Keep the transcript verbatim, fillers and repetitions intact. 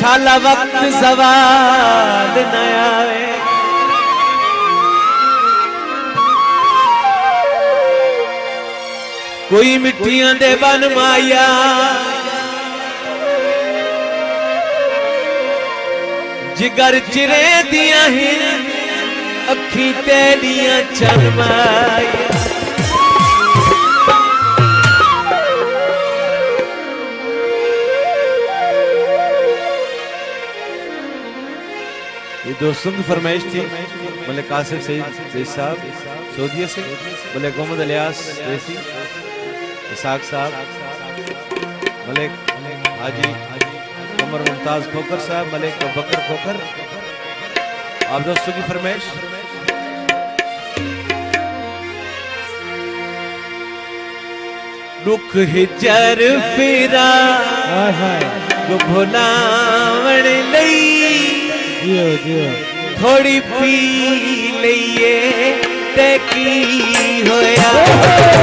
इंशाल्लाह वक्त सवाल न आवे। कोई मिट्टियां दे बन माया जिगर चिरे दिया ही अखी तेरिया चरमाया। ये दोस्तों की फरमाइश थी मलिक कासिम सईद साहब सऊदीया से, मलिक मोहम्मद इलियास वैसी इसाक साहब, मलिक हाजी उमर मुमताज खोकर साहब, मलिक बकर खोकर। आप दोस्तों की फरमाइश दुख हिजर फिरा भुलावण लई थोड़ी पी लईए ते की होया।